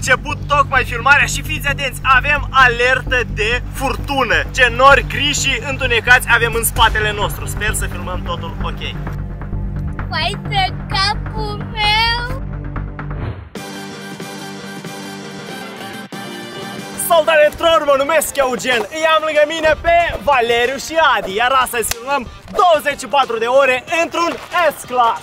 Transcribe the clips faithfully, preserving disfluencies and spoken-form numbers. început tocmai filmarea și fiți atenți, avem alertă de furtună. Ce nori gri și întunecați avem în spatele nostru. Sper să filmăm totul ok. Vai de capul meu! Salutare tuturor, mă numesc Eugen, îi am lângă mine pe Valeriu și Adi, iar astăzi filmăm douăzeci și patru de ore într-un S-Class.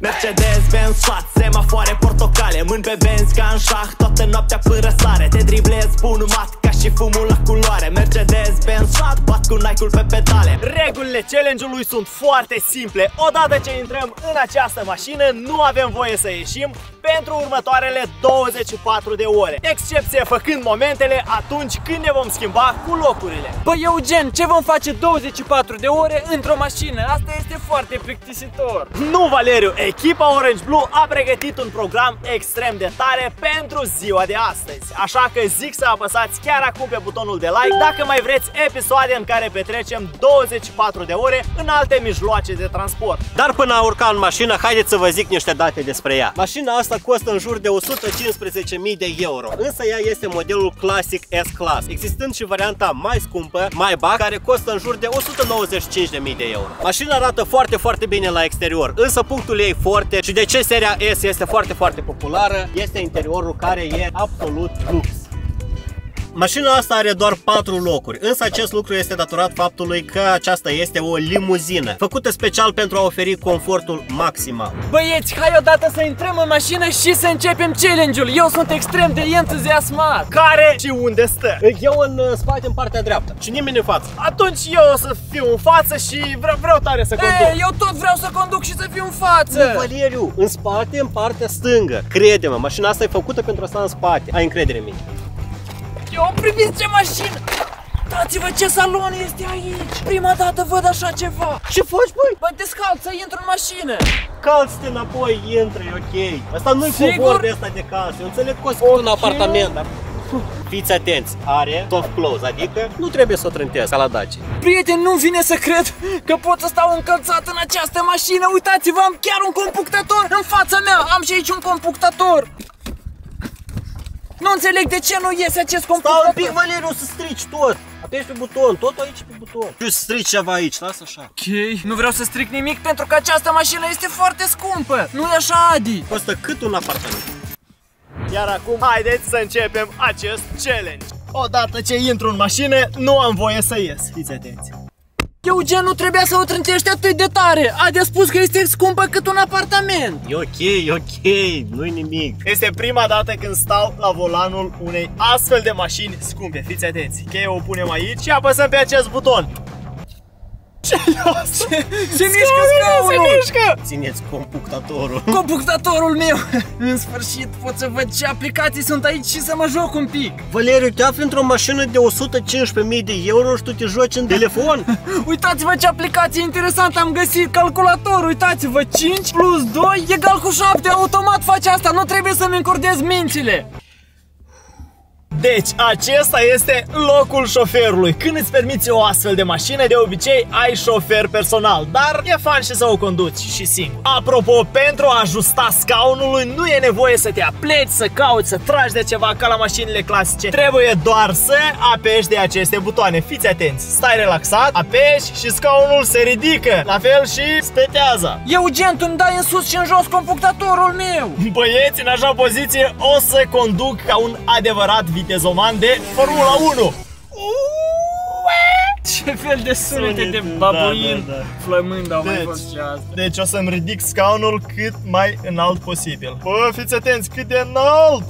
Mercedes-Benz, sat, semafoare portocale, mân pe Benz ca în șah, toată noaptea până sare. Te driblezi bun mat ca și fumul la culoare. Mercedes-Benz, sat, bat cu Nike-ul pe pedale. Regulile challenge-ului sunt foarte simple. Odată ce intrăm în această mașină, nu avem voie să ieșim pentru următoarele douăzeci și patru de ore. Excepție făcând momentele atunci când ne vom schimba cu locurile. Bă, Eugen, ce vom face douăzeci și patru de ore într-o mașină? Asta este foarte plictisitor. Nu, Valeriu, echipa Orange Blue a pregătit un program extrem de tare pentru ziua de astăzi. Așa că zic să apăsați chiar acum pe butonul de like dacă mai vreți episoade în care petrecem douăzeci și patru de ore în alte mijloace de transport. Dar până a urca în mașină, haideți să vă zic niște date despre ea. Mașina asta costă în jur de o sută cincisprezece mii de euro, însă ea este modelul clasic S-Class, existând și varianta mai scumpă, Maybach, care costă în jur de o sută nouăzeci și cinci de mii de euro. Mașina arată foarte, foarte bine la exterior, însă punctul ei forte și de ce seria S este foarte, foarte populară este interiorul, care e absolut lux. Mașina asta are doar patru locuri, însă acest lucru este datorat faptului că aceasta este o limuzină, făcută special pentru a oferi confortul maximal. Băieți, hai odată să intrăm în mașină și să începem challenge-ul! Eu sunt extrem de entuziasmat! Care și unde stă? Eu în spate, în partea dreaptă, și nimeni în față. Atunci eu o să fiu în față și vreau, vreau tare să conduc. Ei, eu tot vreau să conduc și să fiu în față! Nu, Valeriu, în spate, în partea stângă. Crede-mă, mașina asta e făcută pentru a sta în spate. Ai încredere în mine. Eu, priviți ce mașină! Uitați-vă ce salon este aici! Prima dată văd așa ceva! Ce faci, băi? Bă, descalță, intru în mașină! Calți-te înapoi, intră, e ok! Asta nu-i covor de asta de casă, eu înțeleg că o să un apartament, dar... Fiți atenți, are soft close, adică nu trebuie să o trântesc ca la Daci. Prieteni, nu-mi vine să cred că pot să stau încălțat în această mașină! Uitați-vă, am chiar un compuctator în fața mea! Am și aici un compuctator! Nu înțeleg de ce nu iese acest computer. Stau un pic, Valeriu, o să strici tot. Apeși pe buton, tot aici pe buton. Tu strici ceva aici, lasă așa. Ok, nu vreau să stric nimic pentru că această mașină este foarte scumpă. Nu e așa, Adi? Costă cât un apartament. Iar acum, haideți să începem acest challenge. Odată ce intru în mașină, nu am voie să ies. Fiți atenți. Eugen, nu trebuia să o trântești atât de tare. Adi a spus că este scumpă cât un apartament. E ok, e ok, nu-i nimic. Este prima dată când stau la volanul unei astfel de mașini scumpe. Fiți atenți, cheia o punem aici și apăsăm pe acest buton. Ce las? Ce, ce mișcă scaunul? Se mișcă! Țineți compuctatorul. Compuctatorul meu! În sfârșit pot să văd ce aplicații sunt aici și să mă joc un pic. Valeriu, te afli într-o mașină de o sută cincisprezece mii de euro și tu te joci în telefon? Uitați-vă ce aplicație interesantă am găsit! Calculator, uitați-vă! cinci plus doi egal cu șapte! Automat face asta! Nu trebuie să-mi încordez mințile! Deci, acesta este locul șoferului. Când îți permiți o astfel de mașină, de obicei ai șofer personal, dar e fain și să o conduci și singur. Apropo, pentru a ajusta scaunului nu e nevoie să te apleci, să cauți, să tragi de ceva ca la mașinile clasice. Trebuie doar să apeși de aceste butoane. Fiți atenți, stai relaxat, apeși și scaunul se ridică. La fel și speteaza. Eugen, tu îmi dai în sus și în jos compuctatorul meu. Băieți, în așa poziție o să conduc ca un adevărat video zoman de Formula unu. Ce fel de sunete, sunete de babuin, da, da, da. Flămând au deci, mai fost și asta. Deci o să-mi ridic scaunul cât mai înalt posibil. Bă, fiți atenți, cât de înalt!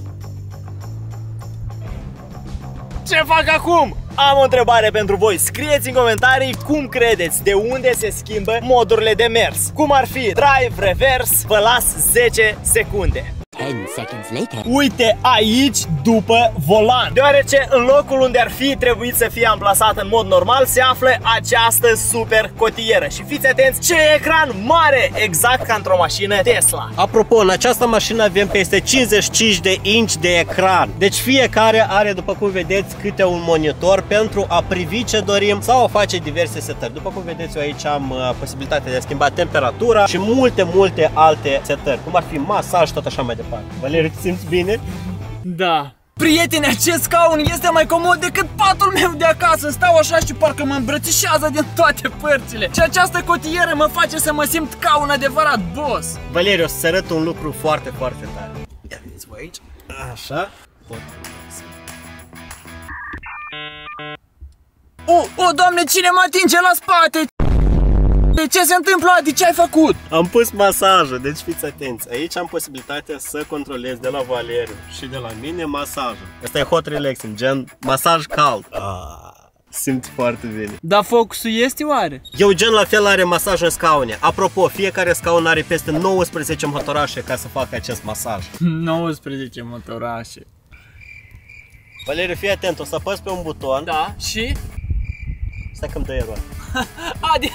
Ce fac acum? Am o întrebare pentru voi, scrieți în comentarii cum credeți, de unde se schimbă modurile de mers. Cum ar fi drive, reverse, vă las zece secunde. Uite aici după volan, deoarece în locul unde ar fi trebuit să fie amplasat în mod normal se află această super cotieră. Și fiți atenți, ce ecran mare, exact ca într-o mașină Tesla. Apropo, în această mașină avem peste cincizeci și cinci de inci de ecran. Deci fiecare are, după cum vedeți, câte un monitor pentru a privi ce dorim sau a face diverse setări. După cum vedeți, eu aici am posibilitatea de a schimba temperatura și multe, multe alte setări, cum ar fi masaj, tot așa mai departe. Valeriu, te simți bine? Da. Prieteni, acest scaun este mai comod decât patul meu de acasă. Stau așa și parcă mă îmbrățișează din toate părțile. Și această cotieră mă face să mă simt ca un adevărat boss. Valeriu, o să arăt un lucru foarte, foarte tare. Ia veniți voi aici. Așa. Pot. O, o, Doamne, cine mă atinge la spate? De ce se întâmplă, Adi? Ce ai făcut? Am pus masajul, deci fiți atenți. Aici am posibilitatea să controlez de la Valeriu și de la mine masajul. Asta e hot relaxing, gen masaj cald. Ah, simt foarte bine. Dar focusul este oare? Eugen la fel are masaj în scaune. Apropo, fiecare scaun are peste nouăsprezece motorașe ca să facă acest masaj. nouăsprezece motorașe. Valeriu, fii atent, o să apăs pe un buton. Da, și? Stai că-mi dă eroare. Adi,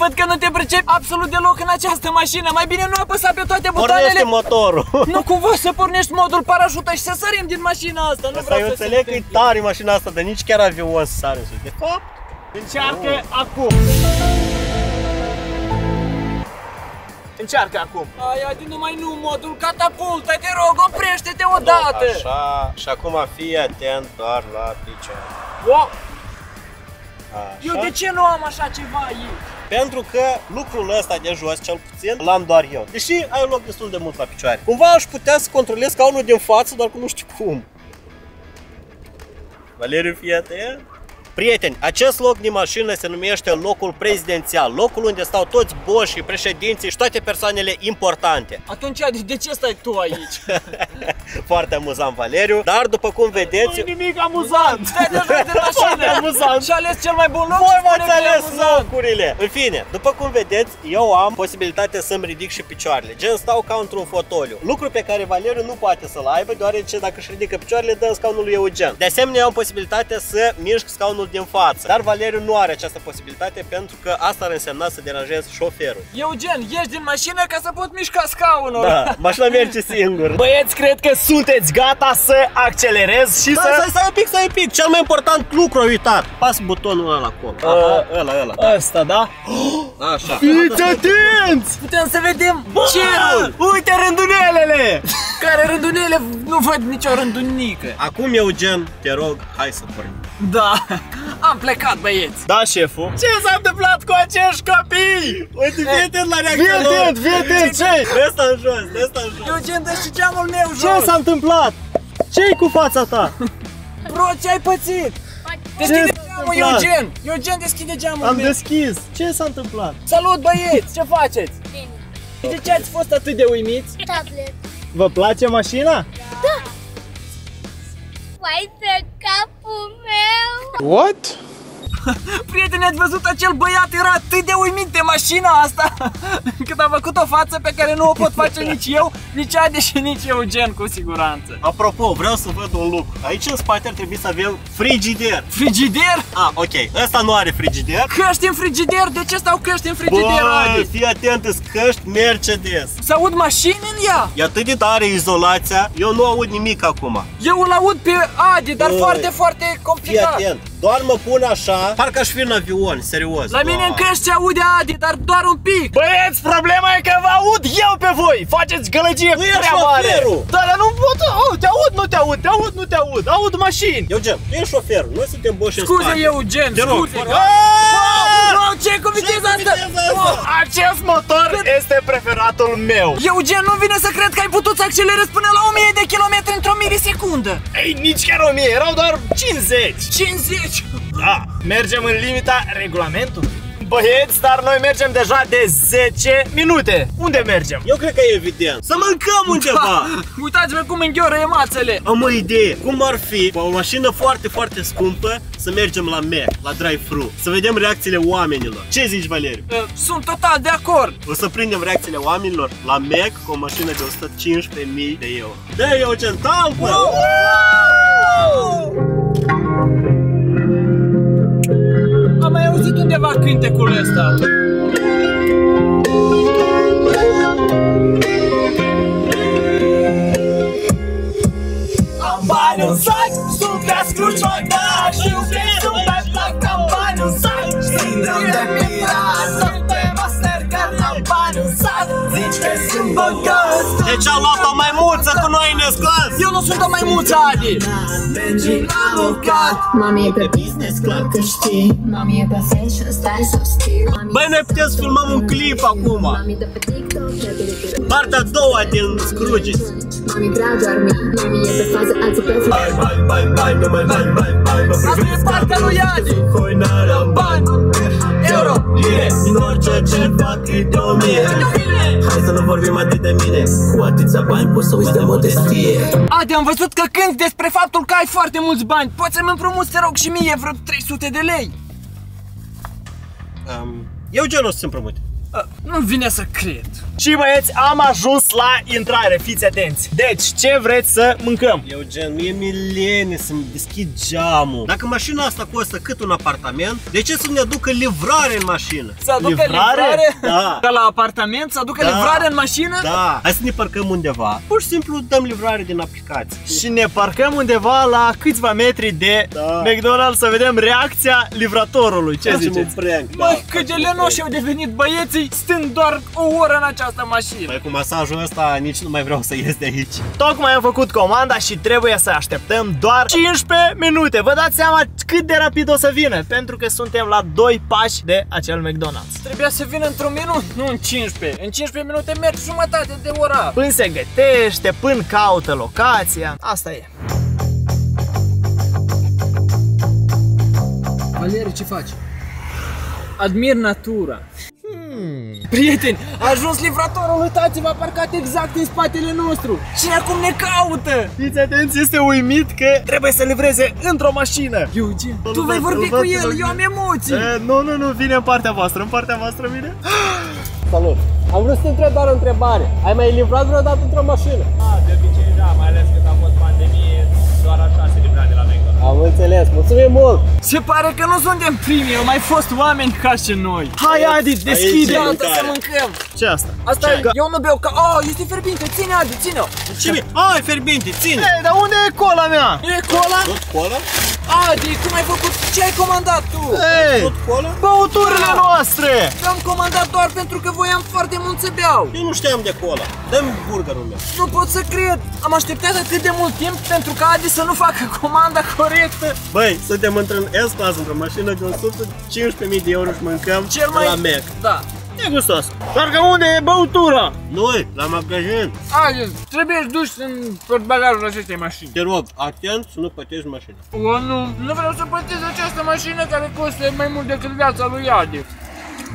văd că nu te pricepi absolut deloc în această mașină. Mai bine nu apăsa pe toate butoanele. Pornește motorul. Nu cumva să pornești modul parașuta și să sărim din mașina asta. Nu asta vreau eu să înțeleg că e tare mașina asta, dar nici chiar avion să sare sus. De fapt, încearcă oh. acum. Încearcă acum. Ai, Adi, numai nu, modul catapultă, te rog, oprește-te odată. No, așa, și acum fii atent doar la picioare. Wow. Așa. Eu de ce nu am așa ceva aici? Pentru că lucrul ăsta de jos, cel puțin, l-am doar eu. Deși ai loc destul de mult la picioare. Cumva aș putea să controlez scaunul din față, doar că nu știu cum. Valeriu, fii atent. Prieteni, acest loc din mașină se numește locul prezidențial, locul unde stau toți boșii, președinții și toate persoanele importante. Atunci, Adi, de ce stai tu aici? Foarte amuzant, Valeriu, dar după cum vedeți... Nu-i nimic amuzant! Stai de jos din mașină! Și ales cel mai bun loc. Voi m-ați ales locurile! În fine, după cum vedeți, eu am posibilitatea să-mi ridic și picioarele, gen stau ca într-un fotoliu, lucru pe care Valeriu nu poate să-l aibă, deoarece dacă își ridică picioarele, dă în scaunul lui Eugen. De asemenea, eu am posibilitatea să mișc scaunul din față, dar Valeriu nu are această posibilitate pentru că asta ar însemna să deranjez șoferul. Eugen, ieși din mașină ca să pot mișca scaunul. Da, mașina merge singur. Băieți, cred că sunteți gata să accelerez și da, să... Stai, stai un pic, stai un pic, cel mai important lucru a uitat. Pas butonul ăla acolo. Aha, ăla, ăla. Ăsta, da? Așa. Fiți atenți! Putem să vedem cerul! Uite rândunelele! Care rândunele? Nu văd nicio rândunică. Acum, Eugen, te rog, hai să pornim. Da, am plecat, băieți. Da, șeful. Ce s-a întâmplat cu acești copii? Uite, fii atent la reacția lor. Fii atent, fii atent, ce-i? Dă-sta în jos, dă-sta în jos. Eugen, dă și geamul meu jos. Ce s-a întâmplat? Ce-i cu fața ta? Bro, ce-ai pățit? Deschide geamul, Eugen. Eugen, deschide geamul. Am deschis. Ce s-a întâmplat? Salut, băieți, ce faceți? Bine. De ce ați fost atât de uimiți? Tablet. Vă place mașina? Da. Vai pe capul meu! What? Prieteni, ați văzut? Acel băiat era atât de uimit de mașina asta încât a făcut o față pe care nu o pot face nici eu, nici Adi și nici Eugen, cu siguranță. Apropo, vreau să văd un lucru. Aici în spate ar trebui să avem frigider. Frigider? Ah, ok. Ăsta nu are frigider. Căști în frigider? De ce stau căști în frigider, Adi? Fii atent, îți căști Mercedes. Să aud mașini în ea? E atât de tare izolația, eu nu aud nimic acum. Eu îl aud pe Adi, dar Bă, foarte, foarte complicat. Fii atent. Doar mă pun așa, parcă aș fi în avion, serios. La mine în căști se aude, Adi, dar doar un pic. Băieți, problema e că vă aud eu pe voi. Faceți gălăgie prea mare. Da, dar nu pot, te aud, nu te aud, te aud, nu te aud, aud mașini. Eugen, tu ești șoferul, noi suntem boși în spate. Scuze, Eugen, scuze. Wow, ce cu viteza asta? Acest motor este preferatul meu. Eugen, nu vine să cred că ai putut să accelerezi până la o mie de kilometri într-o milisecundă. Ei, nici chiar o mie, erau doar cincizeci. cincizeci? Da, mergem în limita regulamentului. băieți, dar noi mergem deja de zece minute. Unde mergem? Eu cred că e evident. Să mâncăm undeva! Uitați-vă cum înghioră mațele. Am o idee. Cum ar fi o mașină foarte, foarte scumpă să mergem la Mac, la drive-thru, să vedem reacțiile oamenilor. Ce zici, Valeriu? Sunt total de acord. O să prindem reacțiile oamenilor la Mac cu o mașină de o sută cincisprezece mii de euro. De Eugen, talpă! Am mai auzit undeva cântecul ăsta. Am bani în sac, sunt creasc crucioc, dar știu că sunt mai plac. Am bani în sac, țin-mi de mira, sunt pe Mastercard. Am bani în sac, zici că sunt băgăs. Deci am luat o maimuță, cu noi ne scos. Eu nu sunt o maimuță, Adi. Mergem la locat. Mami e pe business, clar că știi. Mami e pe fashion, stai să știi. Băi, noi putem să filmăm un clip acum. Partea a doua din Scrooge-s. Mami vrea doar mie, mami e pe fază, alții pe fază. Bai, bai, bai, bai, nu mai bai, bai, bai. Asta e partea lui Adi. Hoi, n-aram bani, euro, lire. Din orice ce fac e de o mie. Hai să nu vorbim atât de mine. Cu atâția bani poți să uiți de modestie. Adi, am văzut că când despre faptul că ai foarte mulți bani, poți să-mi împrumuți, te rog, și mie vreo trei sute de lei. um, Eu, Eugen, o să-ți împrumut. Uh, Nu-mi vine să cred. Și băieți, am ajuns la intrare, fiți atenți. Deci, ce vreți să mâncăm? Eugen, mie mi-e lene să-mi deschid geamul. Dacă mașina asta costă cât un apartament, de ce să-mi aducă livrare în mașină? Să aducă livrare? livrare? Da. Ca la apartament, să aducă da. livrare în mașină? Da. Hai să ne parcăm undeva. Pur și simplu dăm livrare din aplicație. Și ne parcăm undeva la câțiva metri de da. McDonald's să vedem reacția livratorului. Ce facem ziceți? Prank, da. Măi, cât de lenoși au devenit băieții stând doar o oră în această mașină. Păi cu masajul ăsta nici nu mai vreau să ies de aici. Tocmai am făcut comanda și trebuie să așteptăm doar cincisprezece minute. Vă dați seama cât de rapid o să vină, pentru că suntem la doi pași de acel McDonald's. Trebuia să vină într-un minut, nu în cincisprezece. În cincisprezece minute mergi jumătate de oră. Până se gătește, până caută locația. Asta e. Valeriu, ce faci? Admir natura. Prieteni, a ajuns livratorul, uitați-vă, a parcat exact în spatele nostru. Și acum ne caută. Fiți atenți, este uimit că trebuie să livreze într-o mașină. Eugen, tu vei vorbi cu el, eu am emoții. Nu, nu, nu, vine în partea voastră, în partea voastră vine. Salut, am vrut să te întreb doar o întrebare. Ai mai livrat vreodată într-o mașină? Da, de obicei da, mai ales când a fost pandemie, doar așa se livra de la McDonald's. Am înțeles, mulțumim mult. Se pare că nu suntem primii, au mai fost oameni ca și noi. Hai, Adi, deschide! Iată să mâncăm! Ce asta? Asta ce? E, eu nu beau ca... Oh, este ferbinte, ține, Adi, ține-o! Ce? Ah, e ferbinte, ține! Ei, dar unde e cola mea? E cola? Tot cola? Adi, cum ai făcut? Ce ai comandat tu? Ei, tot cola? Băuturile da. noastre! Am comandat doar pentru că voiam foarte mult să beau. Eu nu știam de cola, dă-mi burgerul meu. Nu pot să cred, am așteptat atât de mult timp pentru ca Adi să nu facă comanda corectă. Băi, suntem într-un S-Class, într-o mașină de o sută cincisprezece mii de euro și mâncăm cel mai la Mac. Da. E gustos. Doar că unde e băutura? Noi, la magazin. Adi, trebuie duși în tot bagajul acestei mașini. Te rog, atent să nu pătești mașina. O, nu, nu vreau să pătesc această mașină care costă mai mult decât viața lui Adi.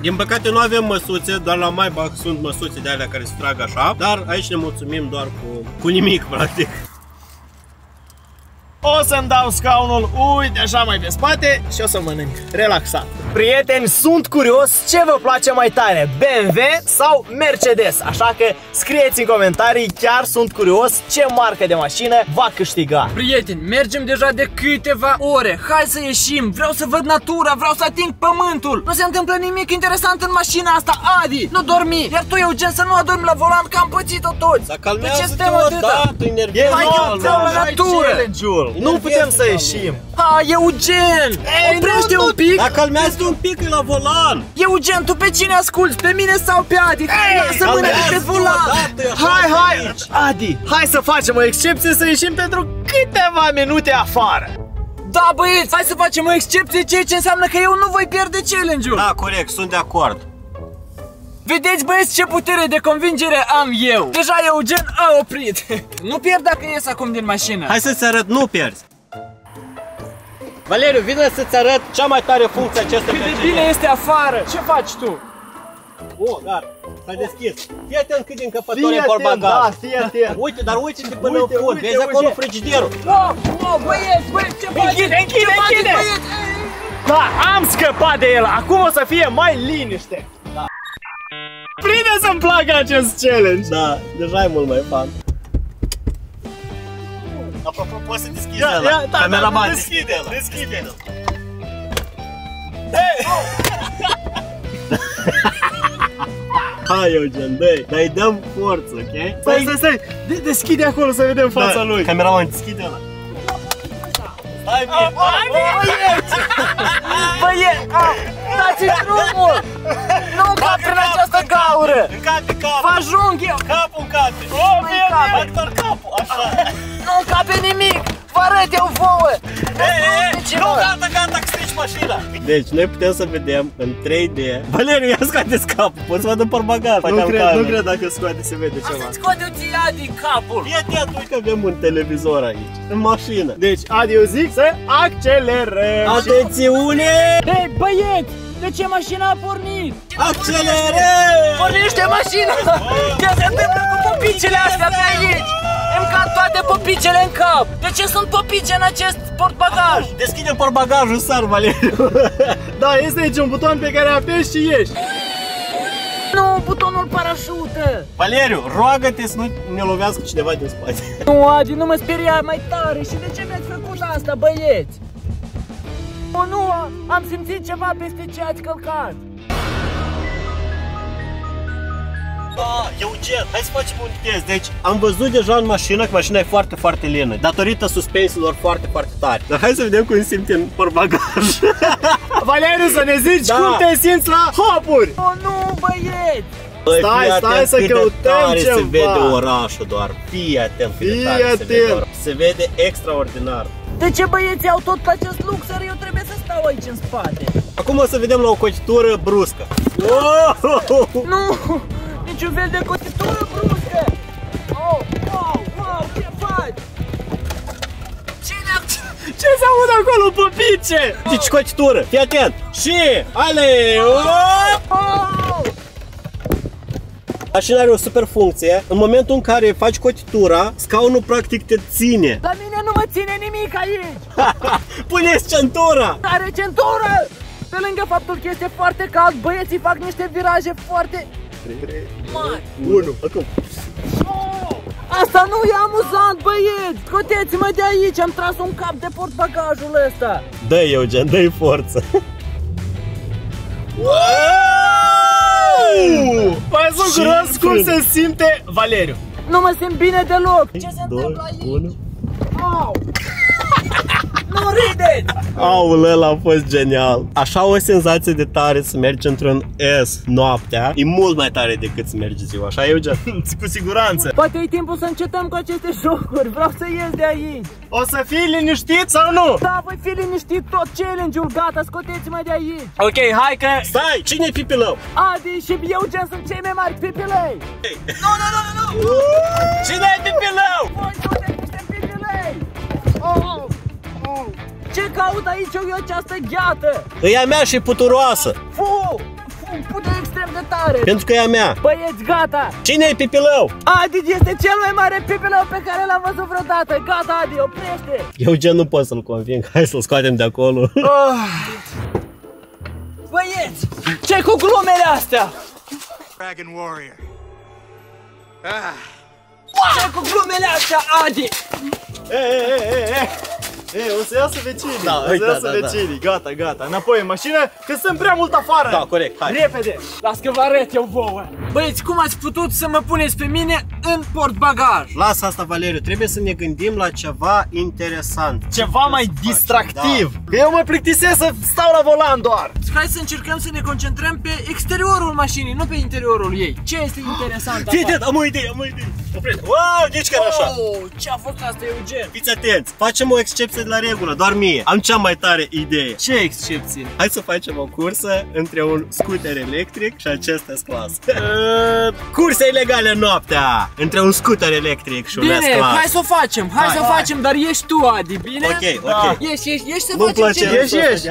Din păcate nu avem măsuțe, doar la Maybach sunt măsuțe de alea care se trag așa. Dar aici ne mulțumim doar cu, cu nimic, practic. O să-mi dau scaunul, uite așa mai pe spate și o să mănânc relaxat. Prieteni, sunt curios ce vă place mai tare, B M W sau Mercedes? Așa că scrieți în comentarii, chiar sunt curios ce marcă de mașină va câștiga. Prieteni, mergem deja de câteva ore, hai să ieșim, vreau să văd natura, vreau să ating pământul. Nu se întâmplă nimic interesant în mașina asta, Adi, nu dormi. Iar tu, Eugen, să nu adormi la volan, că am pățit-o toți. Să calmează-te odată, energia. Hai eu vreau la natură. Nu putem să ieșim. Ha, Eugen! Oprește un pic! Dacă calmează un pic la volan! Eugen, tu pe cine asculti? Pe mine sau pe Adi? Să mâna pe volan! Hai, hai! Adi, hai să facem o excepție să ieșim pentru câteva minute afară! Da, băieți, hai să facem o excepție, ceea ce înseamnă că eu nu voi pierde challenge-ul! Da, corect, sunt de acord! Vedeți, băieți, ce putere de convingere am eu! Deja Eugen a oprit! Nu pierd dacă ies acum din mașină! Hai să-ți arăt, nu pierzi! Valeriu, vine să-ți arăt cea mai tare funcție acestui Cât de bine este afară! Ce faci tu? O, dar s-a deschis. Fii atent cât de încăpător e portbagaj. Uite, dar uite-te până în fund. Vezi acolo frigiderul. No, no, băieți, băieți, ce faci? Închide, închide, închide! Da, am scăpat de el. Acum o să fie mai liniște. Da. Prinde să-mi placă acest challenge. Da, deja e mult mai fan. Apropo, poți să deschizi ăla. Cameraman, deschide ăla. Deschide. Hai, Eugen, dă-i, dar îi dăm forță, ok? Stai, stai, stai, deschide acolo să vedem fața lui. Cameraman, deschide ăla. Stai, bine! Băieți! Băieți! Dați-i drumul! Nu ca prin această gaură! În cap, în cap! Vă ajung eu! Capul în cap! Bă-mi doar capul, așa! Nu cape nimic! Vă arăt eu vouă! Nu, gata, gata, că strici mașina! Deci, noi putem să vedem în trei D. Valeriu, ia scoateți capul, poți să văd în portbagaj. Nu cred, nu cred dacă scoate se vede ceva. Asta-ți scoate Adi capul! Fii atent, uite că avem un televizor aici, în mașină. Deci, Adi, eu zic să accelerăm! Atențiune! Hei, băieți! De ce mașina a pornit? Accelerăm! Pornește mașina! Ce se întâmplă cu pupicile astea pe aici? Îmi cad toate pupicele în cap! De ce sunt pupice în acest portbagaj? Deschide portbagajul, sar, Valeriu! Da, este aici un buton pe care apeși și ieși! Nu, butonul parașută! Valeriu, roagă-te să nu ne lovească cineva din spate! Nu, Adi, nu mă speria mai tare! Și de ce mi-ați făcut asta, băieți? O, nu, am simțit ceva peste ce ați călcat! Da, Eugen, hai să facem un test. Deci, am văzut deja în mașină că mașina e foarte, foarte lină, datorită suspensiilor foarte, foarte tare. Dar hai să vedem cum simți în portbagaj. Valeriu, să ne zici da. cum te simți la hopuri! O, nu, băieți! Băi, stai, stai să căutăm ceva! Se vede orașul doar, fii atent, fii atent! Se vede extraordinar! De ce băieții au tot acest lux, iar eu trebuie să stau aici în spate? Acum o să vedem la o cotitură bruscă. Wow! Nu! Niciun fel de cotitură bruscă! Oh, wow, wow, ce faci? Ce se aude acolo, pupice? Deci cotitură, fii atent! Și, ale! Mașina are o super funcție. În momentul în care faci cotitura, scaunul practic te ține. La mine nu mă ține nimic aici! Puneți centura! Are centură! Pe lângă faptul că este foarte cald, băieții fac niște viraje foarte... trei, trei, doi, unu, acum! Asta nu e amuzant, băieți! Scoteți-mă de aici, am tras un cap de portbagajul ăsta! Dă-i, Eugen, dă-i forță! Păi sunt curios cum se simte Valeriu. Nu mă simt bine deloc. Ce se întâmplă aici? Au! Nu rideți! Aul ăla a fost genial. Așa o senzație de tare să mergi într-un S noaptea e mult mai tare decât să mergi ziua. Așa, Eugen? Cu siguranță. Poate e timpul să încetăm cu aceste jocuri. Vreau să ies de aici. O să fii liniștit sau nu? Da, voi fi liniștit tot challenge-ul. Gata, scoteți-mă de aici. Ok, hai că... Stai, cine-i pipilău? Adi și Eugen sunt cei mai mari pipilei. Nu, nu, nu, nu! Cine-i pipilău? Voi sunteți niște pipilei! Oh! Ce caut aici eu această gheată? E a mea și puturoasă. Fu, fu, pute extrem de tare. Pentru că e a mea. Băieți, gata. Cine e pipilău? Adi este cel mai mare pipilău pe care l-am văzut vreodată. Gata, Adi, oprește. Eugen nu pot să-l conving. Hai să-l scoatem de acolo. Oh. Băieți, ce cu glumele astea? Dragon Warrior. Ah. Ce cu glumele astea, Adi? Ei, ei, ei, ei. Ei, o să iasă vecinii, da, o să iasă da, vecinii, da, da. Gata, gata, înapoi în mașină, că sunt prea mult afară! Da, corect, hai! Repede! Las că vă arăt eu vouă! Băieți, cum ați putut să mă puneți pe mine în portbagaj? Lasă asta, Valeriu, trebuie să ne gândim la ceva interesant. Ceva mai distractiv! Da. Că eu mă plictisesc să stau la volan doar! Hai să încercăm să ne concentrăm pe exteriorul mașinii, nu pe interiorul ei. Ce este interesant? Fii atent, am o idee, am o idee! Oprește! Wow, nici chiar așa! Oh, ce a fost asta, Eugen? Fiți atenți, facem o excepție sunteți la regulă, doar mie. Am cea mai tare idee. Ce excepție? Hai să facem o cursă între un scooter electric și acest S-Class. uh, Curse ilegale noaptea între un scooter electric și un S-Class. Bine, hai să o facem, hai, hai să o facem, dar ești tu, Adi, bine? Ok, ok. Da. Ești, ești, ești să facem challenge.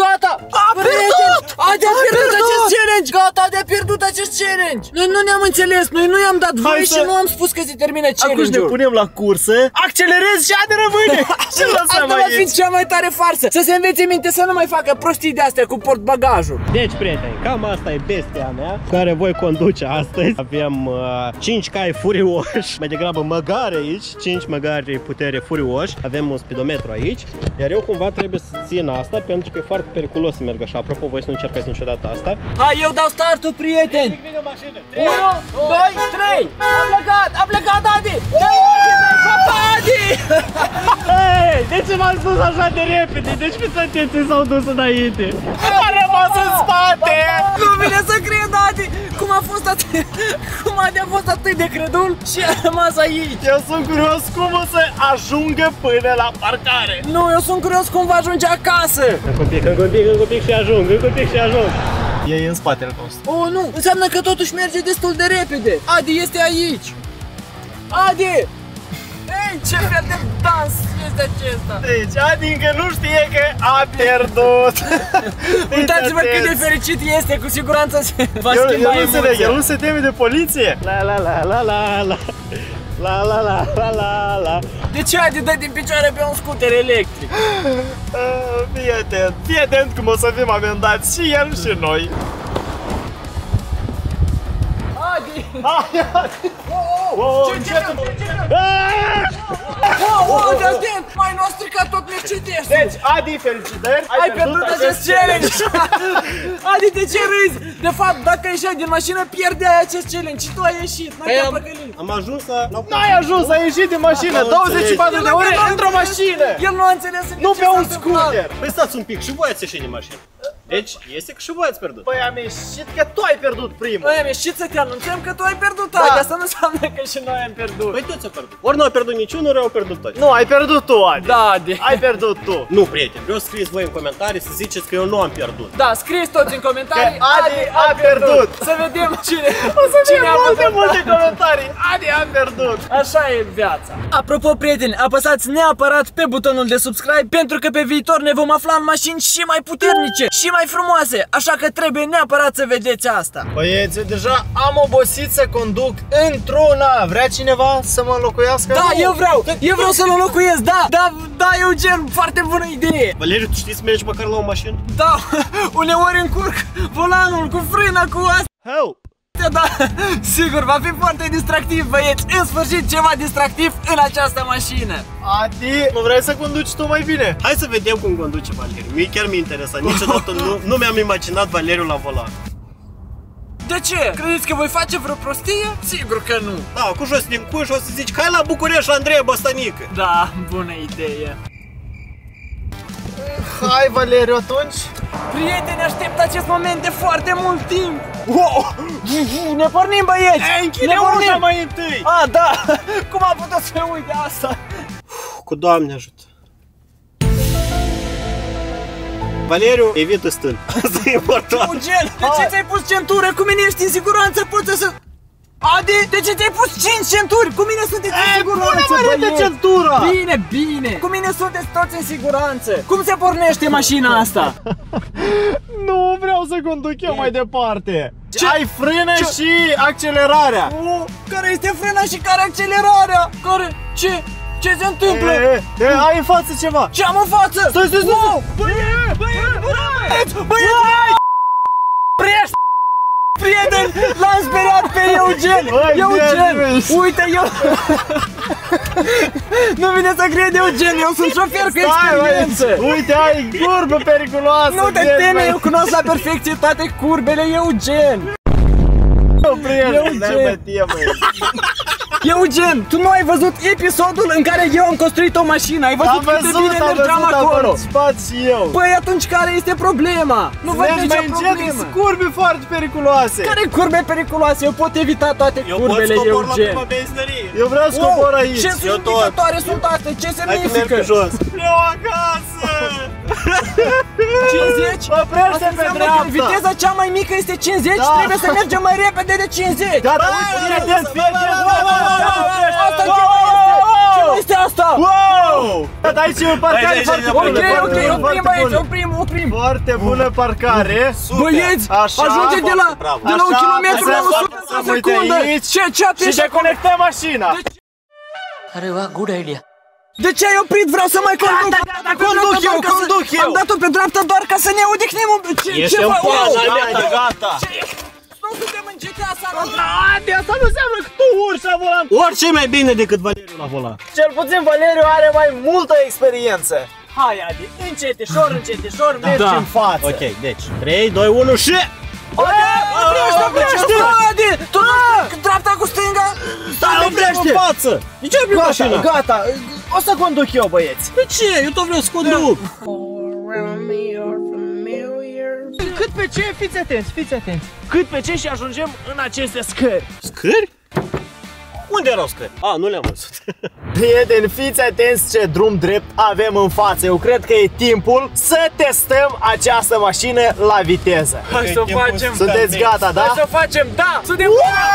Gata! A pierdut! Adi a pierdut acest challenge! Gata, Adi a pierdut acest challenge! Noi nu ne-am înțeles, noi nu i-am dat voie și nu am spus că se termină challenge-ul. Acum ne punem la cursă, accelerez și Adi rămâne! Ce lăsăm aici? Asta va fi cea mai tare farsă, să se învețe minte să nu mai facă prostii de-astea cu portbagajul. Deci, prieteni, cam asta e bestia mea care voi conduce astăzi. Avem uh, cinci cai furioși, mai degrabă măgare aici, cinci măgari putere furioși. Avem un spidometru aici, iar eu cumva trebuie să țin asta pentru că e foarte periculos să merg așa. Apropo, voi să nu încercați niciodată asta. Hai, eu dau startul, prieteni! unu, doi, trei! Am plecat, am plecat, Adi! Hei, de ce m-am spus așa de repede? Deci pe sănteții s-au dus înainte. A rămas în spate! Nu vine să cred, Adi! Cum a fost atât, cum Adi a fost atât de credul și a rămas aici? Eu sunt curios cum o să ajungă până la parcare. Nu, eu sunt curios cum va ajunge acasă. Încă un pic, încă un pic, încă un pic și ajung, încă un pic și ajung. E în spatele nostru. Oh, nu, înseamnă că totuși merge destul de repede. Adi este aici. Adi! Ei, ce fel de dans este acesta? Deci, Adi încă nu știe că a pierdut. Uitați-vă cât de fericit este, cu siguranță se va schimba emoția. El nu se teme de poliție? La la la la la la la la la la la la. De ce Adi dă din picioare pe un scooter electric? Fii atent, fii atent cum o să fim amendați și el și noi. Adi! Adi! Wow, ce ce ce ce ce mai nu a stricat tot Mercedes-ul. Deci, Adi, felicitări! Ai pierdut acest challenge! Adi, de ce râzi? De fapt, dacă ieșeai din mașină, pierdeai acest challenge și tu ai ieșit, n-ai te-a păcălit. Am ajuns să... N-ai ajuns, ai ieșit din mașină, douăzeci și patru de ore într-o mașină! El nu a înțeles în ce s-a întâmplat. Nu pe un scooter! Păi stați un pic, și voi ați ieșit din mașină. Deci, este că și voi ați pierdut. Păi am ieșit că tu ai pierdut primul. Păi am ieșit să te anunțăm că tu ai pierdut, da. Adi, asta nu înseamnă că și noi am pierdut. Păi toți au pierdut. Ori nu au pierdut niciunul, ori au pierdut toți. Nu, ai pierdut tu, Adi. Da, Adi. Ai pierdut tu. Nu, prieteni, vreau să scrieți voi în comentarii să ziceți că eu nu am pierdut. Da, scrieți toți în comentarii că Adi, Adi a, a pierdut. pierdut. Să vedem cine, o să cine a multe, multe comentarii. Adi a pierdut. Așa e viața. Apropo, prieteni, apăsați neapărat pe butonul de subscribe pentru că pe viitor ne vom afla în mașini și mai puternice. Și mai frumoase, așa că trebuie neapărat să vedeți asta. Băieți, eu deja am obosit să conduc într-una. Vrea cineva să mă înlocuiască? Da, nu. eu vreau, eu vreau să-l înlocuiesc, da, da, da, Eugen, foarte bună idee. Valeriu, tu știi să mergi măcar la o mașină? Da, uneori încurc volanul cu frâna, cu asta. Help! Da, sigur, va fi foarte distractiv, băieți. În sfârșit, ceva distractiv în această mașină. Adi, nu vrei să conduci tu mai bine? Hai să vedem cum conduce Valeriu. Mie chiar mi-e interesat, niciodată nu, nu mi-am imaginat Valeriu la volan. De ce? Credeți că voi face vreo prostie? Sigur că nu. Da, cu jos din cuș o să zici, hai la București, Andreea Băstănică. Da, bună idee. Hai, Valeriu, atunci. Prieteni, aștept acest moment de foarte mult timp. Wow! Ne pornim, băieți! Ei, închide ușa mai întâi! A, da! Cum am putut să uit de asta? Cu Doamne ajută! Valeriu, evită stând! Asta e important! Eugen, de ce ți-ai pus centură? Cu mine ești în siguranță, poți să... Adi, de ce ți-ai pus cinci centuri? Cu mine sunteți în siguranță, băieți! Bine, bine! Cu mine sunteți toți în siguranță! Cum se pornește mașina asta? Nu vreau să conduc eu mai departe! Ce? Ai frână ce? Și accelerarea! O, care este frâna și care accelerarea? Care? Ce? Ce se întâmplă? E, e, ai în față ceva! Ce am în față? Stai, stai, stai! Wow! Băieți! Băieți! Băieți! Băieți! Băieți! Prieten, l-am speriat pe Eugen! Eugen! Uite, eu... Nu vine să crede, Eugen, eu sunt șofer cu experiență! Uite, ai curbă periculoasă! Nu te teme, eu cunosc la perfecție toate curbele, Eugen! Eugen, tu nu ai văzut episodul în care eu am construit o mașină? Ai văzut cât de bine mergeam acolo? Eu. Păi atunci care este problema? Nu văd nicio problemă. Sunt curbe foarte periculoase. Care curbe periculoase? Eu pot evita toate eu curbele, Eugen. Eu pot scopor la prima benzinărie. Eu vreau să scopor wow, aici. Ce indicatoare sunt astea? Ce semnifică? Vreau acasă! cincizeci? Oprește pe dreapta! Viteza cea mai mică este cincizeci, da. Trebuie să mergem mai repede de cincizeci! Gata, uite, ce asta? Wow! Aici e o parcare foarte bună. Ok, ok, oprim aici, oprim, oprim. Foarte bună parcare. Băieți, ajunge de la un kilometru la o sută de secunde. Ce? Și deconectăm mașina. Are o gură, Elia. De ce ai oprit? Vreau să mai conduc! Da, da, da, conduc eu, conduc eu! Am dat-o pe dreapta doar ca să ne odihnim! Ești în poază, gata, gata! Nu suntem în G T A seara! Adi, asta nu înseamnă că tu urci la volan! Orice mai bine decât Valeriu la volan! Cel puțin Valeriu are mai multă experiență! Hai, Adi, încetișor, încetișor, mergi în față! Ok, deci, trei, doi, unu și... Oprește, oprește! Adi, tu nu știi dreapta cu stânga? Stai, oprește! De ce opri mașina? Gata! O să conduc eu, băieți! De ce? Eu tot vreau să conduc! Cât pe ce? Fiți atenți, fiți atenți! Cât pe ce și ajungem în aceste scări! Scări? Unde erau scări? A, nu le-am văzut! Prieteni, fiți atenți ce drum drept avem în față! Eu cred că e timpul să testăm această mașină la viteză! Hai să o facem! Sunteți gata, da? Hai să o facem, da! Suntem gata!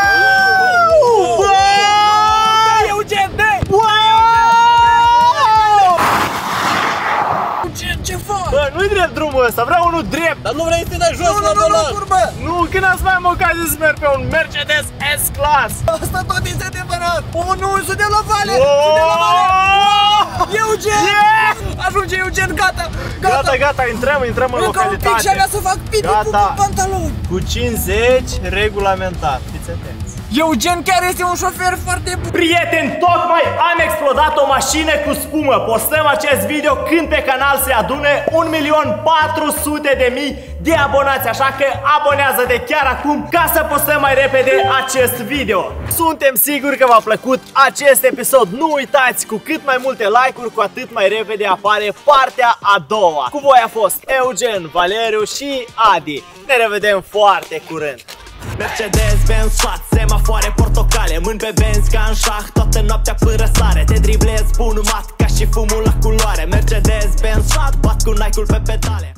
Bă, nu-i drept drumul ăsta, vreau unul drept. Dar nu vrei să te dai jos la volan. Nu, când ați mai am ocazie să merg pe un Mercedes S-Class. Asta tot este adevărat. O, nu, suntem la vale. Suntem la vale. Eugen! Ajunge Eugen, gata. Gata, gata, intrăm, intrăm în localitate. Încă un pic și avea să fac piti cu pantaloni. Cu cincizeci, regulamentat. Fiți atenți. Eugen chiar este un șofer foarte bun. Prieteni, tocmai am explodat o mașină cu spumă. Postăm acest video când pe canal se adune un milion patru sute de mii de abonați. Așa că abonează-te chiar acum ca să postăm mai repede acest video. Suntem siguri că v-a plăcut acest episod. Nu uitați, cu cât mai multe like-uri, cu atât mai repede apare partea a doua. Cu voi a fost Eugen, Valeriu și Adi. Ne revedem foarte curând. Mercedes-Benz, sat, semafoare portocale. Mân pe Benz ca în șah, toată noaptea până sare. Te driblez, bun mat, ca și fumul la culoare. Mercedes-Benz, sat, bat cu Nike-ul pe pedale.